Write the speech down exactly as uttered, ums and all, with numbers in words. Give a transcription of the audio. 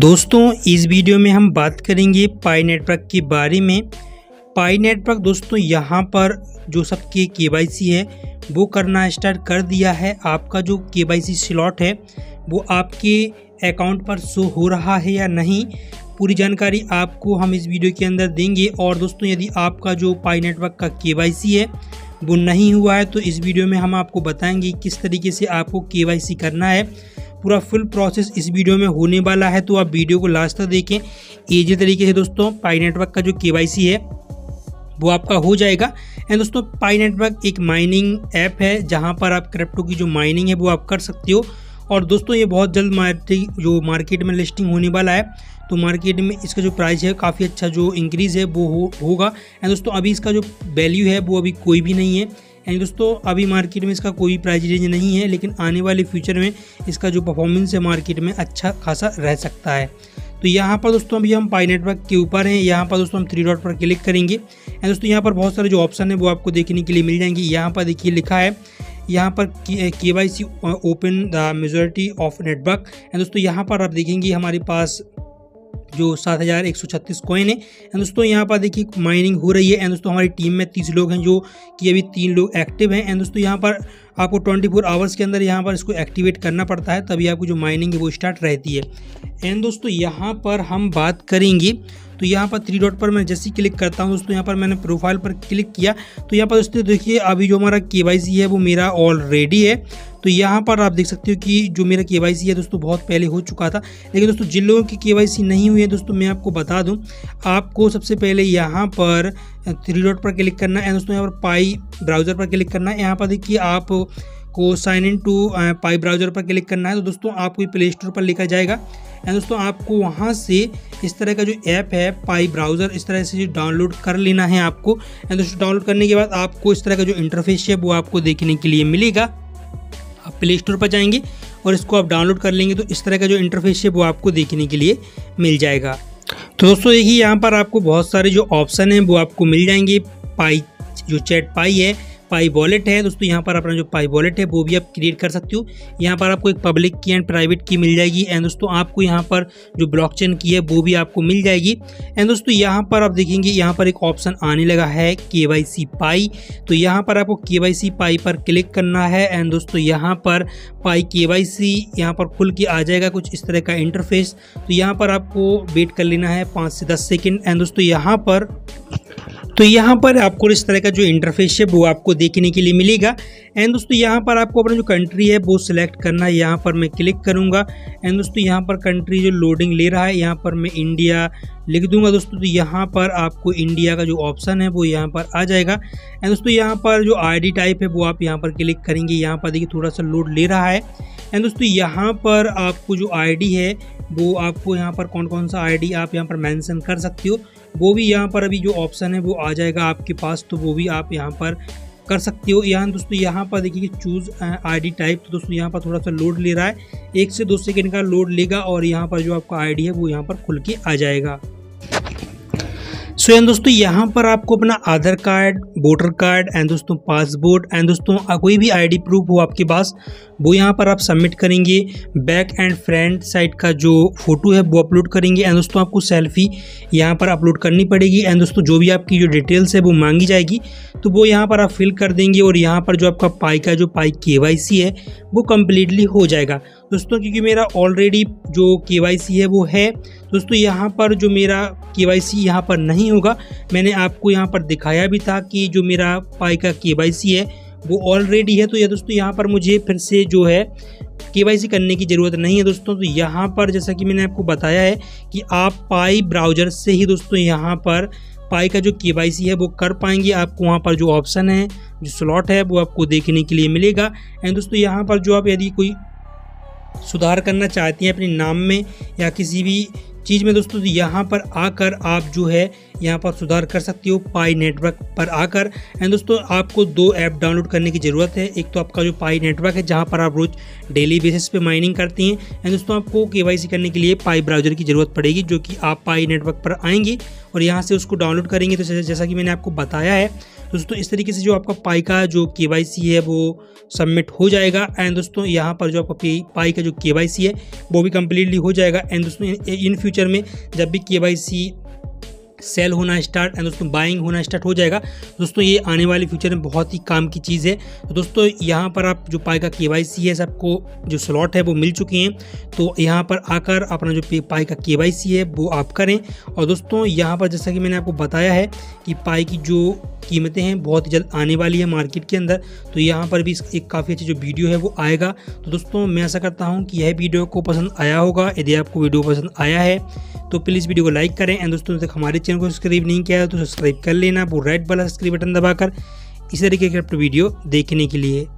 दोस्तों इस वीडियो में हम बात करेंगे पाई नेटवर्क के बारे में। पाई नेटवर्क दोस्तों यहाँ पर जो सबके केवाईसी है वो करना स्टार्ट कर दिया है। आपका जो केवाईसी स्लॉट है वो आपके अकाउंट पर शो हो रहा है या नहीं, पूरी जानकारी आपको हम इस वीडियो के अंदर देंगे। और दोस्तों यदि आपका जो पाई नेटवर्क का केवाईसी है वो नहीं हुआ है तो इस वीडियो में हम आपको बताएंगे किस तरीके से आपको केवाईसी करना है। पूरा फुल प्रोसेस इस वीडियो में होने वाला है तो आप वीडियो को लास्ट तक देखें। इजी तरीके से दोस्तों पाई नेटवर्क का जो केवाईसी है वो आपका हो जाएगा। एंड दोस्तों पाई नेटवर्क एक माइनिंग ऐप है जहां पर आप क्रिप्टो की जो माइनिंग है वो आप कर सकते हो। और दोस्तों ये बहुत जल्द मार्केट जो मार्केट में लिस्टिंग होने वाला है तो मार्केट में इसका जो प्राइस है काफ़ी अच्छा जो इंक्रीज़ है वो हो, होगा। एंड दोस्तों अभी इसका जो वैल्यू है वो अभी कोई भी नहीं है। एंड दोस्तों अभी मार्केट में इसका कोई प्राइस रेंज नहीं है, लेकिन आने वाले फ्यूचर में इसका जो परफॉर्मेंस है मार्केट में अच्छा खासा रह सकता है। तो यहाँ पर दोस्तों अभी हम पाई नेटवर्क के ऊपर हैं। यहाँ पर दोस्तों हम थ्री डॉट पर क्लिक करेंगे। एंड दोस्तों यहाँ पर बहुत सारे जो ऑप्शन है वो आपको देखने के लिए मिल जाएंगे। यहाँ पर देखिए लिखा है यहाँ पर K Y C open the majority of network. And दोस्तों यहाँ पर आप देखेंगे हमारे पास जो सात हज़ार एक सौ छत्तीस कॉइन है। एंड दोस्तों यहाँ पर देखिए माइनिंग हो रही है। एंड दोस्तों हमारी टीम में तीस लोग हैं जो कि अभी तीन लोग एक्टिव हैं। एंड दोस्तों यहाँ पर आपको ट्वेंटी फोर आवर्स के अंदर यहाँ पर इसको एक्टिवेट करना पड़ता है, तभी आपको जो माइनिंग है वो स्टार्ट रहती है। एंड दोस्तों यहाँ पर हम बात करेंगे तो यहाँ पर थ्री डॉट पर मैं जैसे ही क्लिक करता हूँ दोस्तों यहाँ पर मैंने प्रोफाइल पर क्लिक किया तो यहाँ पर दोस्तों देखिए अभी जो हमारा केवाईसी है वो मेरा ऑलरेडी है। तो यहाँ पर आप देख सकते हो कि जो मेरा केवाईसी है दोस्तों बहुत पहले हो चुका था। लेकिन दोस्तों जिन लोगों की केवाईसी नहीं हुई है दोस्तों मैं आपको बता दूँ, आपको सबसे पहले यहाँ पर थ्री डॉट पर क्लिक करना है। दोस्तों यहाँ पर पाई ब्राउज़र पर क्लिक करना है। यहाँ पर देखिए आप को sign in to Pi browser पर क्लिक करना है। तो दोस्तों आपको प्ले स्टोर पर लेकर जाएगा। एंड दोस्तों आपको वहाँ से इस तरह का जो ऐप है पाई ब्राउज़र इस तरह से डाउनलोड कर लेना है आपको। एंड दोस्तों डाउनलोड करने के बाद आपको इस तरह का जो इंटरफेस है वो आपको देखने के लिए मिलेगा। आप प्ले स्टोर पर जाएंगे और इसको आप डाउनलोड कर लेंगे तो इस तरह का जो इंटरफेस है वो आपको देखने के लिए मिल जाएगा। तो दोस्तों देखिए यहाँ पर आपको बहुत सारे जो ऑप्शन हैं वो आपको मिल जाएंगे। पाई जो चैट पाई है, पाई वॉलेट है। दोस्तों यहाँ पर अपना जो पाई वॉलेट है वो भी आप क्रिएट कर सकते हो। यहाँ पर आपको एक पब्लिक की एंड प्राइवेट की मिल जाएगी। एंड दोस्तों आपको यहाँ पर जो ब्लॉकचेन की है वो भी आपको मिल जाएगी। एंड दोस्तों यहाँ पर आप देखेंगे यहाँ पर एक ऑप्शन आने लगा है केवाईसी पाई। तो यहाँ पर आपको केवाईसी पाई पर क्लिक करना है। एंड दोस्तों यहाँ पर पाई केवाईसी यहाँ पर खुल के आ जाएगा कुछ इस तरह का इंटरफेस। तो यहाँ पर आपको वेट कर लेना है पाँच से दस सेकेंड। एंड दोस्तों यहाँ पर तो यहाँ पर आपको इस तरह का जो इंटरफेस है वो आपको देखने के लिए मिलेगा। एंड दोस्तों यहाँ पर आपको अपना जो कंट्री है वो सिलेक्ट करना है। यहाँ पर मैं क्लिक करूँगा। एंड दोस्तों यहाँ पर कंट्री जो लोडिंग ले रहा है यहाँ पर मैं इंडिया लिख दूंगा दोस्तों। तो यहाँ पर आपको इंडिया का जो ऑप्शन है वो यहाँ पर आ जाएगा। एंड दोस्तों यहाँ पर जो आईडी टाइप है वो आप यहाँ पर क्लिक करेंगे। यहाँ पर देखिए थोड़ा सा लोड ले रहा है। एंड दोस्तों यहाँ पर आपको जो आईडी है वो आपको यहाँ पर कौन कौन सा आईडी आप यहाँ पर मेंशन कर सकते हो वो भी यहाँ पर अभी जो ऑप्शन है वो आ जाएगा आपके पास, तो वो भी आप यहाँ पर कर सकते हो। यहाँ दोस्तों यहाँ पर देखिए चूज़ आईडी टाइप। तो दोस्तों यहाँ पर थोड़ा सा लोड ले रहा है, एक से दो सेकेंड का लोड लेगा और यहाँ पर जो आपका आईडी है वो यहाँ पर खुल के आ जाएगा। सो एंड दोस्तों यहाँ पर आपको अपना Aadhaar card, voter card and दोस्तों पासपोर्ट एंड दोस्तों कोई भी आईडी प्रूफ हो आपके पास वो यहाँ पर आप सबमिट करेंगे। बैक एंड फ्रंट साइड का जो फोटो है वो अपलोड करेंगे। एंड दोस्तों आपको सेल्फी यहाँ पर अपलोड करनी पड़ेगी। एंड दोस्तों जो भी आपकी जो डिटेल्स है वो मांगी जाएगी तो वो यहाँ पर आप फिल कर देंगे और यहाँ पर जो आपका पाई का जो पाई केवाईसी है वो कम्प्लीटली हो जाएगा। दोस्तों क्योंकि मेरा ऑलरेडी जो केवाईसी है वो है दोस्तों यहाँ पर जो मेरा केवाईसी यहाँ पर नहीं होगा। मैंने आपको यहाँ पर दिखाया भी था कि जो मेरा पाई का केवाईसी है वो ऑलरेडी है। तो यह दोस्तों यहाँ पर मुझे फिर से जो है केवाईसी करने की ज़रूरत नहीं है दोस्तों। तो यहाँ पर जैसा कि मैंने आपको बताया है कि आप पाई ब्राउज़र से ही दोस्तों यहाँ पर पाई का जो केवाईसी है वो कर पाएंगे। आपको वहाँ पर जो ऑप्शन है जो स्लॉट है वो आपको देखने के लिए मिलेगा। एंड दोस्तों यहाँ पर जो आप यदि कोई सुधार करना चाहती हैं अपने नाम में या किसी भी चीज़ में दोस्तों तो यहाँ पर आकर आप जो है यहाँ पर सुधार कर सकते हो पाई नेटवर्क पर आकर। एंड दोस्तों आपको दो ऐप डाउनलोड करने की ज़रूरत है, एक तो आपका जो पाई नेटवर्क है जहाँ पर आप रोज डेली बेसिस पे माइनिंग करती हैं। एंड दोस्तों आपको केवाईसी करने के लिए पाई ब्राउजर की ज़रूरत पड़ेगी, जो कि आप पाई नेटवर्क पर आएंगी और यहाँ से उसको डाउनलोड करेंगे। तो जैसा कि मैंने आपको बताया है दोस्तों, इस तरीके से जो आपका पाई का जो केवाईसी है वो सबमिट हो जाएगा। एंड दोस्तों यहाँ पर जो आपका पाई का जो केवाईसी है वो भी कम्प्लीटली हो जाएगा। एंड दोस्तों इन फ्यूचर में जब भी केवाईसी सेल होना स्टार्ट एंड दोस्तों बाइंग होना स्टार्ट हो जाएगा दोस्तों, ये आने वाले फ्यूचर में बहुत ही काम की चीज़ है। तो दोस्तों यहाँ पर आप जो पाई का केवाईसी है सबको जो स्लॉट है वो मिल चुके हैं, तो यहाँ पर आकर अपना जो पाई का केवाईसी है वो आप करें। और दोस्तों यहाँ पर जैसा कि मैंने आपको बताया है कि पाई की जो कीमतें हैं बहुत जल्द आने वाली है मार्केट के अंदर, तो यहाँ पर भी एक काफ़ी अच्छी जो वीडियो है वो आएगा। तो दोस्तों मैं ऐसा करता हूँ कि यह वीडियो को पसंद आया होगा। यदि आपको वीडियो पसंद आया है तो प्लीज़ वीडियो को लाइक करें। एंड दोस्तों तक हमारे चैनल को सब्सक्राइब नहीं किया है तो सब्सक्राइब कर लेना, वो रेड वाला सब्सक्राइब बटन दबाकर इसी तरीके के वीडियो देखने के लिए।